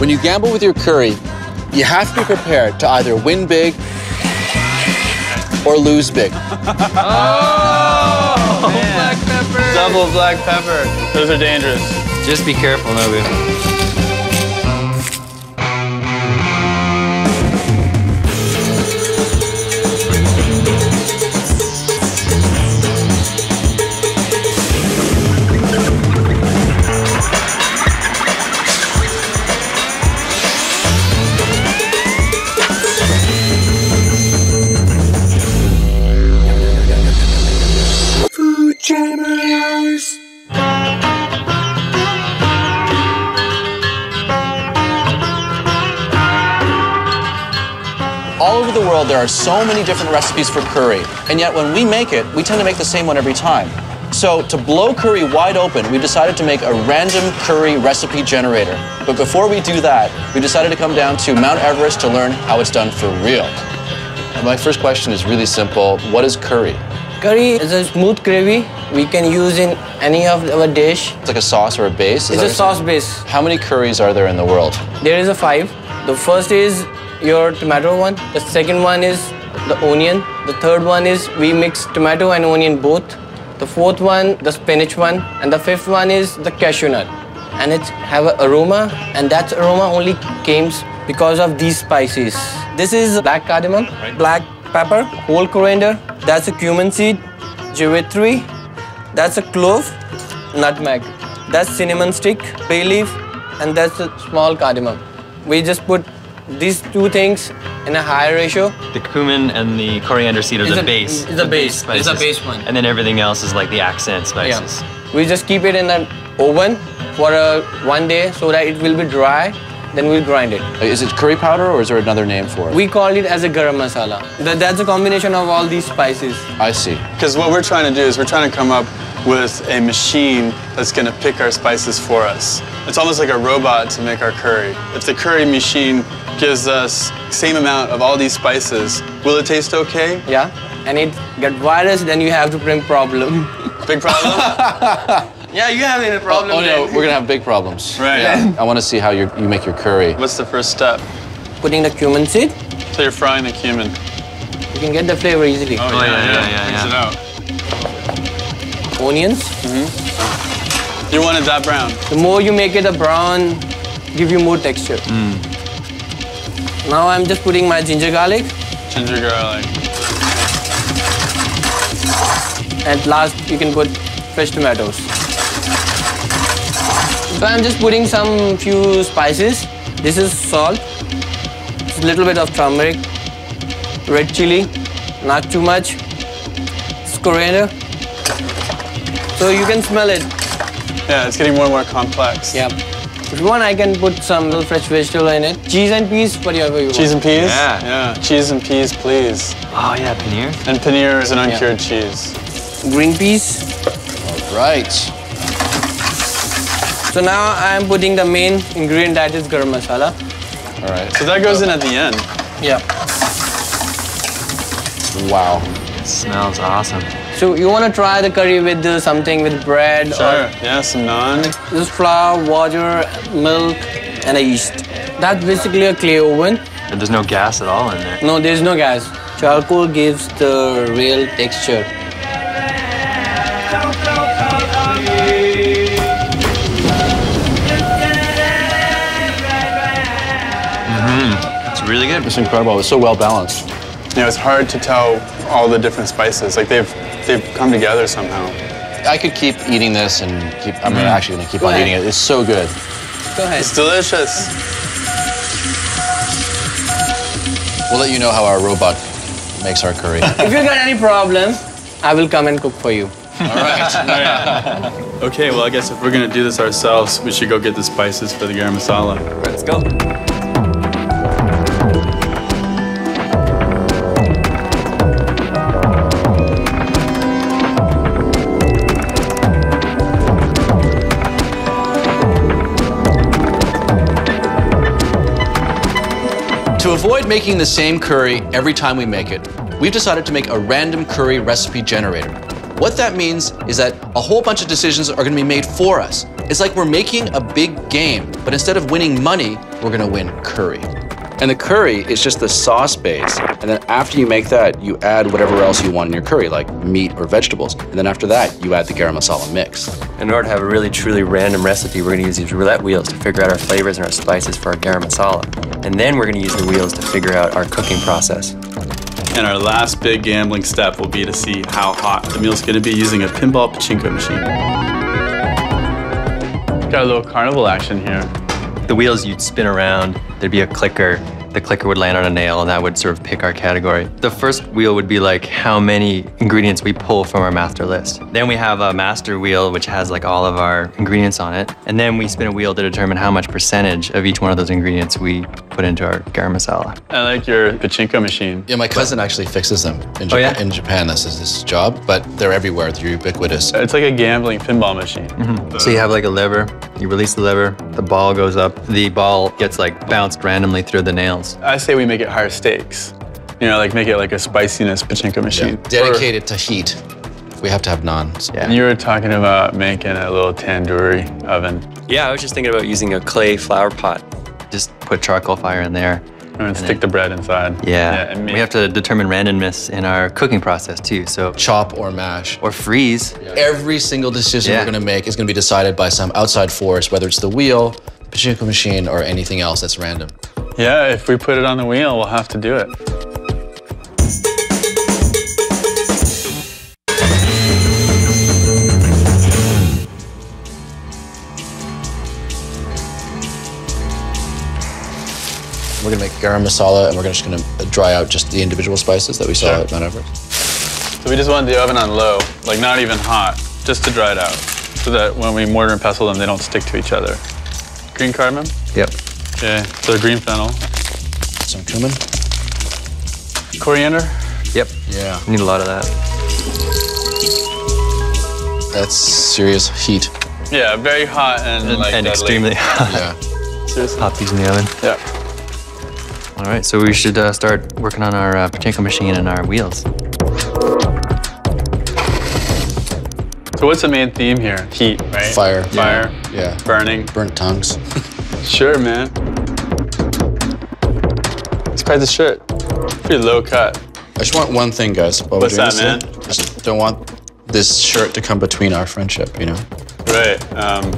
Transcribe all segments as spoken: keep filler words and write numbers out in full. When you gamble with your curry, you have to be prepared to either win big or lose big. Oh, oh black pepper. Double black pepper. Those are dangerous. Just be careful, Nobu. All over the world, there are so many different recipes for curry, and yet when we make it, we tend to make the same one every time. So to blow curry wide open, we've decided to make a random curry recipe generator. But before we do that, we decided to come down to Mount Everest to learn how it's done for real. My first question is really simple. What is curry? Curry is a smooth gravy we can use in any of our dish. It's like a sauce or a base? It's a sauce base. How many curries are there in the world? There is a five. The first is your tomato one. The second one is the onion. The third one is we mix tomato and onion both. The fourth one, the spinach one. And the fifth one is the cashew nut. And it have an aroma, and that aroma only came because of these spices. This is black cardamom, black pepper, whole coriander. That's a cumin seed, jivitri. That's a clove, nutmeg. That's cinnamon stick, bay leaf, and that's a small cardamom. We just put these two things in a higher ratio. The cumin and the coriander seed are the base. It's the base. It's the base one. And then everything else is like the accent spices. Yeah. We just keep it in an oven for a, one day so that it will be dry. Then we'll grind it. Is it curry powder or is there another name for it? We call it as a garam masala. That's a combination of all these spices. I see. Because what we're trying to do is we're trying to come up with a machine that's going to pick our spices for us. It's almost like a robot to make our curry. If the curry machine gives us the same amount of all these spices, will it taste okay? Yeah. And it gets virus, then you have to bring problem. Big problem? Yeah, you're having a problem. Oh, oh no, we're gonna have big problems. Right. Yeah. I want to see how you you make your curry. What's the first step? Putting the cumin seed. So you're frying the cumin. You can get the flavor easily. Oh, oh yeah, yeah, yeah, yeah. Mix yeah. it out. Onions. Mm-hmm. You want it that brown. The more you make it a brown, give you more texture. Mm. Now I'm just putting my ginger garlic. Ginger garlic. At last, you can put fresh tomatoes. So I'm just putting some few spices. This is salt, just a little bit of turmeric, red chili, not too much. It's coriander. So you can smell it. Yeah, it's getting more and more complex. Yep. If you want, I can put some little fresh vegetable in it. Cheese and peas, whatever you want. Cheese and peas? Yeah. Yeah. Cheese and peas, please. Oh yeah, paneer. And paneer is an uncured yeah. cheese. Green peas. All right. So now I'm putting the main ingredient, that is garam masala. All right. So that goes in at the end. Yeah. Wow. It smells awesome. So you want to try the curry with uh, something with bread? Sure. Or yeah, some naan. Just flour, water, milk, and a yeast. That's basically a clay oven. And there's no gas at all in there. No, there's no gas. Charcoal gives the real texture. Really good. It's incredible. It's so well balanced. You know, it's hard to tell all the different spices. Like they've they've come together somehow. I could keep eating this and keep. I'm mm. actually gonna keep Go on ahead. eating it. It's so good. Go ahead. It's delicious. We'll let you know how our robot makes our curry. If you got any problem, I will come and cook for you. All right. All right. Okay. Well, I guess if we're gonna do this ourselves, we should go get the spices for the garam masala. Let's go. To avoid making the same curry every time we make it, we've decided to make a random curry recipe generator. What that means is that a whole bunch of decisions are gonna be made for us. It's like we're making a big game, but instead of winning money, we're gonna win curry. And the curry is just the sauce base. And then after you make that, you add whatever else you want in your curry, like meat or vegetables. And then after that, you add the garam masala mix. In order to have a really, truly random recipe, we're gonna use these roulette wheels to figure out our flavors and our spices for our garam masala. And then we're gonna use the wheels to figure out our cooking process. And our last big gambling step will be to see how hot the meal's gonna be using a pinball pachinko machine. Got a little carnival action here. The wheels you'd spin around, there'd be a clicker. The clicker would land on a nail and that would sort of pick our category. The first wheel would be like how many ingredients we pull from our master list. Then we have a master wheel which has like all of our ingredients on it. And then we spin a wheel to determine how much percentage of each one of those ingredients we put into our garam masala. I like your pachinko machine. Yeah, my cousin but, actually fixes them in, Jap oh yeah? in Japan. This is his job, but they're everywhere. They're ubiquitous. It's like a gambling pinball machine. Mm-hmm. So you have like a lever, you release the lever, the ball goes up, the ball gets like bounced randomly through the nails. I say we make it higher stakes. You know, like make it like a spiciness pachinko machine. Yeah. Dedicated or, to heat. We have to have naans. Yeah. And you were talking about making a little tandoori oven. Yeah, I was just thinking about using a clay flower pot. Just put charcoal fire in there. And, and stick then, the bread inside. Yeah. yeah we have to determine randomness in our cooking process too, so. Chop or mash. Or freeze. Yeah. Every single decision yeah. we're gonna make is gonna be decided by some outside force, whether it's the wheel, the pachinko machine, or anything else that's random. Yeah, if we put it on the wheel, we'll have to do it. We're gonna make garam masala, and we're just gonna dry out just the individual spices that we saw sure. at Mount Everest. So we just wanted the oven on low, like not even hot, just to dry it out, so that when we mortar and pestle them, they don't stick to each other. Green cardamom? Yep. Okay, so green fennel. Some cumin. Coriander? Yep. Yeah. We need a lot of that. That's serious heat. Yeah, very hot and, and like And deadly. extremely hot. Yeah. Seriously. Pop these in the oven. Yeah. All right, so we should uh, start working on our uh, pachinko machine and our wheels. So what's the main theme here? Heat, right? Fire. Fire. Yeah. yeah. Burning. Burnt tongues. Sure, man. It's quite the shirt. Pretty low cut. I just want one thing, guys. While what's that, man? Thing, I just don't want this shirt to come between our friendship, you know? Right. Um,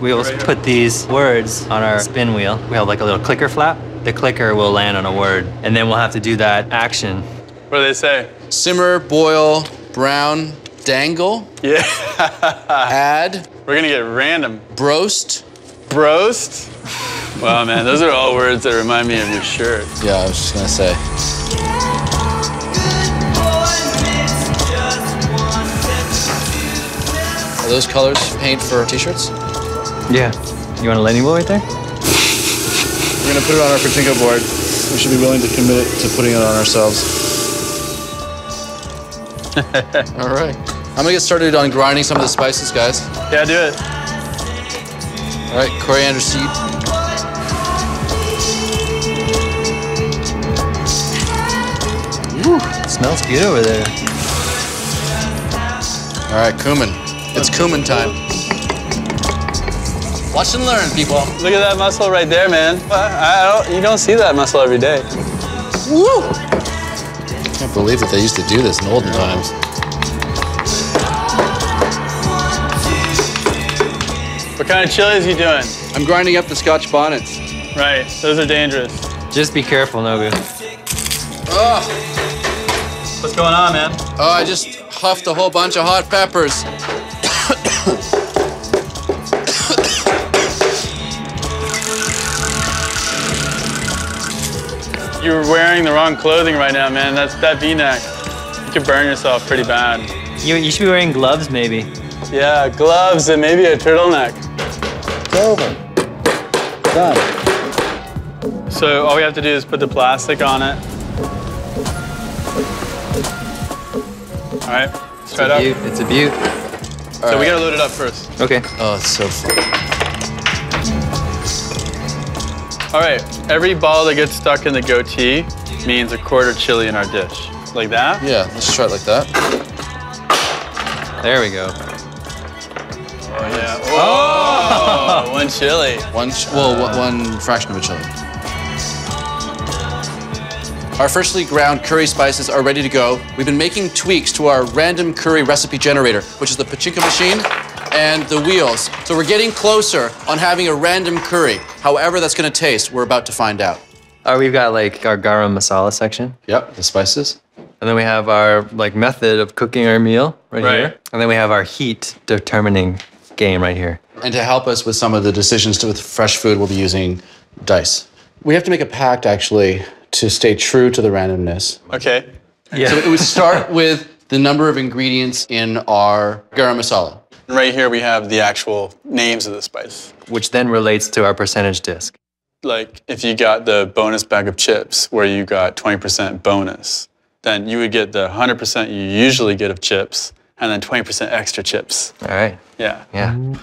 We also put these words on our spin wheel. We have like a little clicker flap. The clicker will land on a word, and then we'll have to do that action. What do they say? Simmer, boil, brown, dangle. Yeah. Add. We're gonna get random. Broast. Broast? Wow, man, those are all words that remind me of your shirt. Yeah, I was just gonna say. Are those colors paint for t-shirts? Yeah. You want a lightning bolt right there? We're gonna put it on our pachinko board. We should be willing to commit to putting it on ourselves. All right. I'm gonna get started on grinding some of the spices, guys. Yeah, do it. All right, coriander seed. Ooh, it smells good over there. All right, cumin. It's cumin time. Watch and learn, people. Look at that muscle right there, man. I don't, you don't see that muscle every day. Woo! I can't believe that they used to do this in olden times. What kind of chilies you doing? I'm grinding up the scotch bonnets. Right, those are dangerous. Just be careful, Nobu. Oh. What's going on, man? Oh, I just huffed a whole bunch of hot peppers. You're wearing the wrong clothing right now, man. That's that V-neck. You could burn yourself pretty bad. You, you should be wearing gloves, maybe. Yeah, gloves and maybe a turtleneck. It's over. Done. So all we have to do is put the plastic on it. All right, let's it's try it out. Beaut. It's a beaut. All so right. we gotta load it up first. Okay. Oh, it's so fun. All right, every ball that gets stuck in the goatee means a quarter chili in our dish. Like that? Yeah, let's try it like that. There we go. Oh, yeah. Oh, one chili. One, ch well, uh, one fraction of a chili. Our freshly ground curry spices are ready to go. We've been making tweaks to our random curry recipe generator, which is the pachinko machine and the wheels. So we're getting closer on having a random curry. However that's gonna taste, we're about to find out. Uh, we've got like our garam masala section. Yep, the spices. And then we have our like method of cooking our meal right, right here. And then we have our heat determining game right here. And to help us with some of the decisions to, with fresh food, we'll be using dice. We have to make a pact actually to stay true to the randomness. Okay. Yeah. So it would start with the number of ingredients in our garam masala. Right here we have the actual names of the spice. Which then relates to our percentage disc. Like if you got the bonus bag of chips where you got twenty percent bonus, then you would get the one hundred percent you usually get of chips and then twenty percent extra chips. All right. Yeah. Yeah. We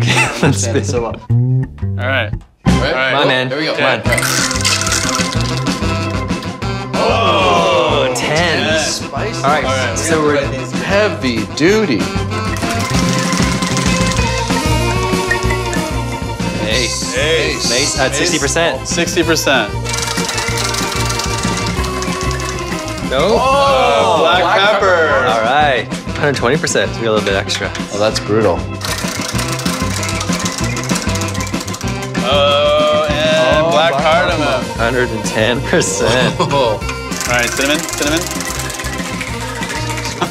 can't understand it so well. All right. All right. All right. Come on, oh, man. There we go. Okay. Come on. Oh, ten. ten. Spicy. All right, All right so we're, we're heavy duty. Ace. Ace. Ace at sixty percent. sixty percent. No. Oh, oh black, black pepper. pepper. All right. one hundred twenty percent to be a little bit extra. Oh, that's brutal. Oh, and oh, black cardamom. one hundred ten percent. Oh. All right, cinnamon, cinnamon.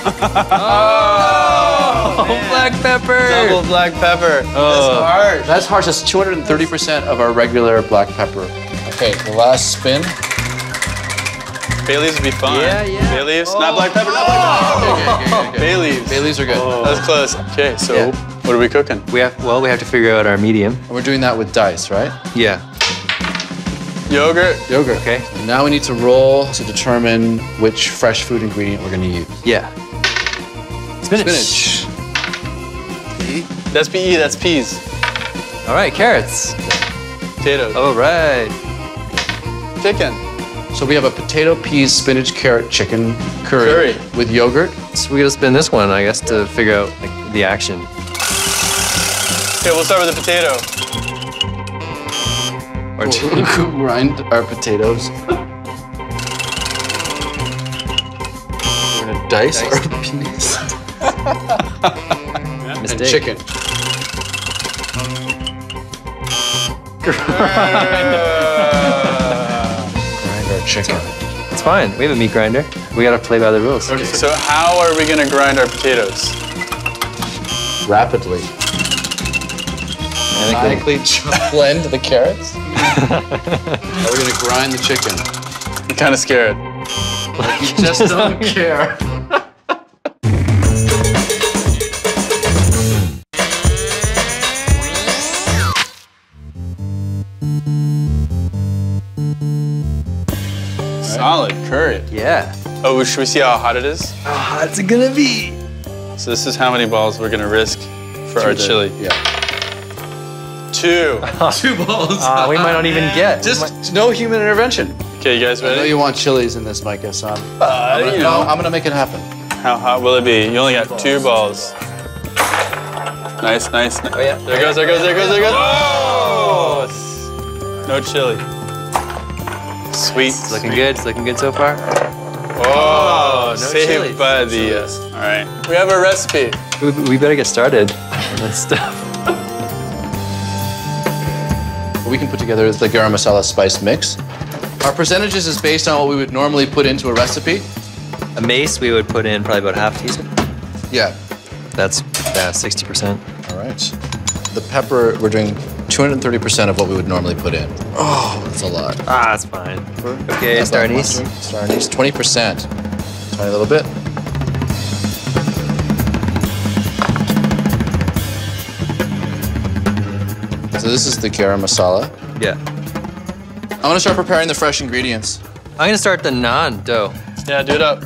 oh, oh black pepper. Double black pepper. Oh. That's harsh. That's harsh. That's two hundred thirty percent of our regular black pepper. Okay, the last spin. Bay leaves would be fun. Yeah, yeah. Bay leaves, oh. not black pepper, not black pepper. Oh. Okay, okay, okay, Bay leaves. Bay leaves are good. Oh. That's close. Okay, so yeah. what are we cooking? We have well, we have to figure out our medium. And we're doing that with dice, right? Yeah. Yogurt. Yogurt. Okay. And now we need to roll to determine which fresh food ingredient we're going to use. Yeah. Spinach. Spinach. That's P E, that's peas. All right, carrots. Potatoes. All right. Chicken. So we have a potato, peas, spinach, carrot, chicken curry, curry. with yogurt. So we gotta spin this one, I guess, to figure out like, the action. Okay, we'll start with the potato. We'll grind our potatoes. We're gonna dice, dice. our peas. and chicken. grind our chicken. It's fine. We have a meat grinder. We gotta play by the rules. Okay, so how are we gonna grind our potatoes? Rapidly. Manically blend the carrots. Now we're gonna grind the chicken. I'm kind of scared. Like you just don't care. Solid curry. Yeah. Oh, should we see how hot it is? How hot's it gonna be? So this is how many balls we're gonna risk for Through our the, chili. Yeah. Two. Two balls. Uh, we might not even get. Just might... no human intervention. Okay, you guys ready? I know you want chilies in this, Micah, so I'm, uh, I'm, gonna, you know. I'm gonna make it happen. How hot will it be? You only got two balls. Two balls. Nice, nice, nice. Oh, yeah. There it goes, there it goes, there it goes, there it goes. Oh! No chili. Sweet. It's looking Sweet. good, it's looking good so far. Oh, no saved chili. by the... Uh, all right, we have a recipe. We, we better get started on this stuff. We can put together is the garam masala spice mix. Our percentages is based on what we would normally put into a recipe. A mace, we would put in probably about half a teaspoon. Yeah. That's uh, sixty percent. All right. The pepper, we're doing two hundred thirty percent of what we would normally put in. Oh, that's a lot. Ah, that's fine. Okay, that's star anise. Star anise, twenty percent. Tiny little bit. So this is the garam masala. Yeah. I'm gonna start preparing the fresh ingredients. I'm gonna start the naan dough. Yeah, do it up.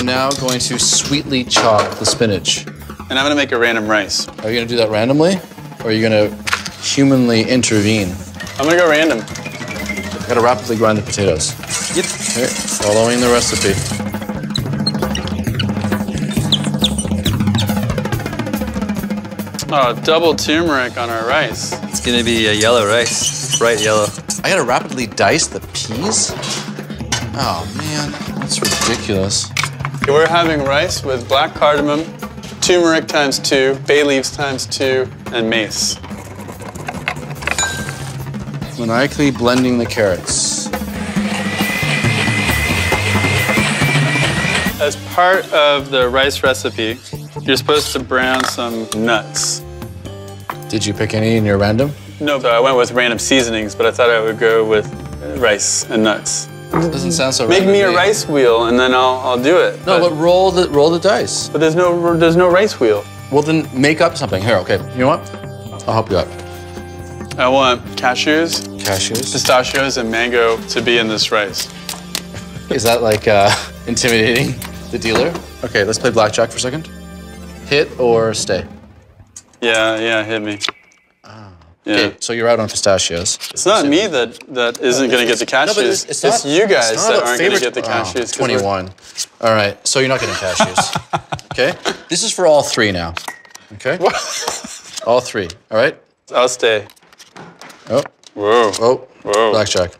I'm now going to sweetly chop the spinach. And I'm gonna make a random rice. Are you gonna do that randomly? Or are you gonna humanly intervene? I'm gonna go random. I gotta rapidly grind the potatoes. Yep. Okay, following the recipe. Oh, double turmeric on our rice. It's gonna be a yellow rice, bright yellow. I gotta rapidly dice the peas? Oh man, that's ridiculous. Okay, we're having rice with black cardamom, turmeric times two, bay leaves times two, and mace. Maniacally blending the carrots. As part of the rice recipe, you're supposed to brown some nuts. Did you pick any in your random? No, but I went with random seasonings, but I thought I would go with rice and nuts. Doesn't sound so random. Make me a rice wheel, and then I'll, I'll do it. No, but, but roll the roll the dice. But there's no there's no rice wheel. Well, then make up something. Here, okay, you know what? I'll help you out. I want cashews, cashews, pistachios, and mango to be in this rice. Is that like uh, intimidating the dealer? Okay, let's play blackjack for a second. Hit or stay? Yeah, yeah, hit me. Oh. Yeah. Okay, so you're out on pistachios. It's not me that, that isn't no, going to get the cashews. No, but it's, it's, not, it's you guys it's that aren't going to get the cashews. Oh, twenty-one. All right, so you're not getting cashews. Okay? This is for all three now. Okay? What? All three, all right? I'll stay. Oh. Whoa. Oh. Whoa. Blackjack.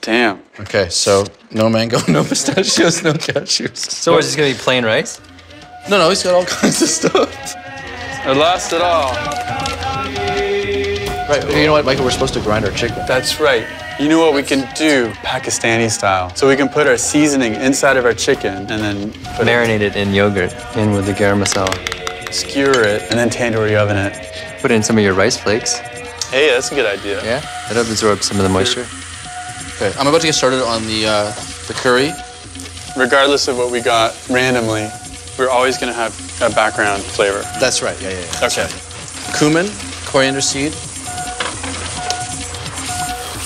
Damn. Okay, so no mango, no pistachios, no cashews. So it's just going to be plain rice? No, no, he's got all kinds of stuff. I lost it all. Right, you know what, Michael, we're supposed to grind our chicken. That's right. You know what we can do, Pakistani style. So we can put our seasoning inside of our chicken and then put marinate it in yogurt, in with the garam masala. Skewer it and then tandoori oven it. Put in some of your rice flakes. Hey, that's a good idea. Yeah, that'll absorb some of the moisture. Okay, I'm about to get started on the uh, the curry. Regardless of what we got randomly, we're always going to have a background flavor. That's right, yeah, yeah, yeah. Okay. Right. Cumin, coriander seed,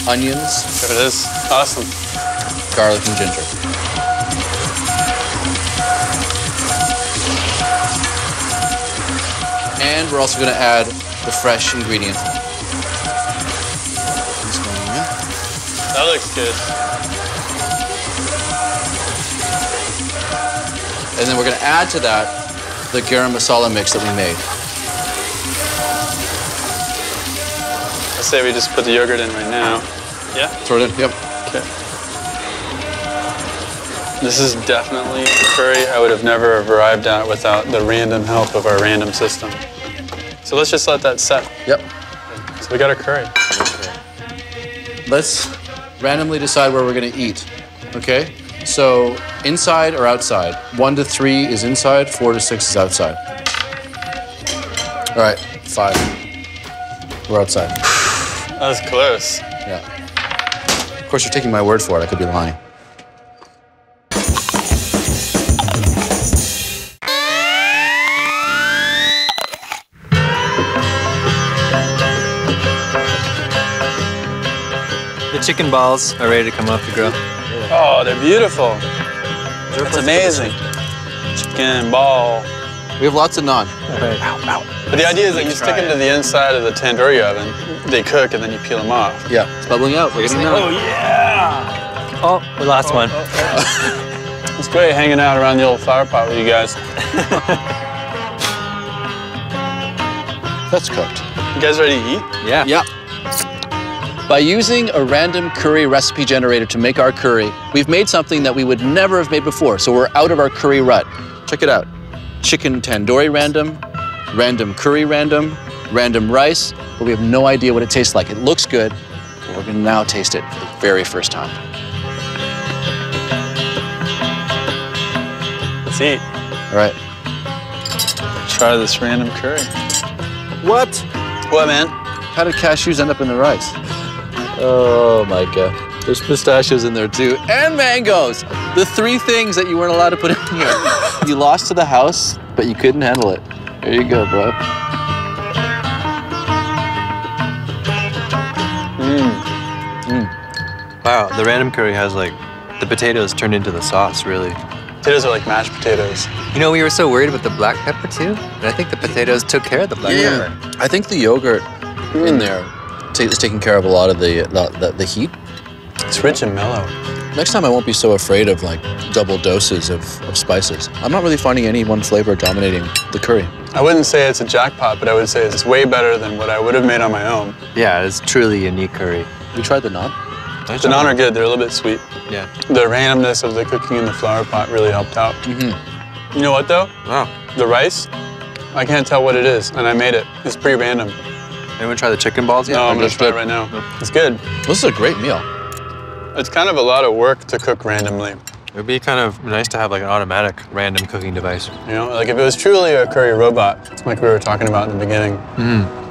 onions. There it is. Awesome. Garlic and ginger. And we're also going to add the fresh ingredient. That looks good. And then we're going to add to that the garam masala mix that we made. I say we just put the yogurt in right now. Yeah? Throw it in, yep. Okay. This is definitely a curry I would have never arrived at without the random help of our random system. So let's just let that set. Yep. So we got our curry. Let's randomly decide where we're going to eat, okay? So inside or outside? One to three is inside, four to six is outside. All right, five. We're outside. That was close. Yeah. Of course, you're taking my word for it. I could be lying. The chicken balls are ready to come off the grill. Oh, they're beautiful. That's amazing. Chicken ball. We have lots of naan. Right. Ow, ow. But the idea is that you stick them to the inside of the tandoori oven, they cook, and then you peel them off. Yeah, it's bubbling out. We're getting out. Oh, yeah! Oh, we lost oh, one. Oh, oh. It's great hanging out around the old flower pot with you guys. That's cooked. You guys ready to eat? Yeah. Yeah. By using a random curry recipe generator to make our curry, we've made something that we would never have made before, so we're out of our curry rut. Check it out. Chicken tandoori random, random curry random, random rice, but we have no idea what it tastes like. It looks good, but we're gonna now taste it for the very first time. Let's eat. All right. Try this random curry. What? What, man? How did cashews end up in the rice? Oh my God. There's pistachios in there too, and mangoes. The three things that you weren't allowed to put in here. You lost to the house, but you couldn't handle it. There you go, bro. Mmm. Mm. Wow, the random curry has like, the potatoes turned into the sauce, really. Potatoes are like mashed potatoes. You know, we were so worried about the black pepper too, and I think the potatoes took care of the black yeah. pepper. I think the yogurt mm. in there is taking care of a lot of the, the, the, the heat. It's rich and mellow. Next time I won't be so afraid of like double doses of, of spices. I'm not really finding any one flavor dominating the curry. I wouldn't say it's a jackpot, but I would say it's way better than what I would have made on my own. Yeah, it's truly unique curry. You tried the naan? The naan are good, they're a little bit sweet. Yeah. The randomness of the cooking in the flower pot really helped out. Mm-hmm. You know what though? Wow. The rice, I can't tell what it is, and I made it. It's pretty random. Anyone try the chicken balls yet? No, I'm gonna try it right now. It's good. This is a great meal. It's kind of a lot of work to cook randomly. It would be kind of nice to have like an automatic random cooking device. You know, like if it was truly a curry robot, like we were talking about in the beginning. Mm.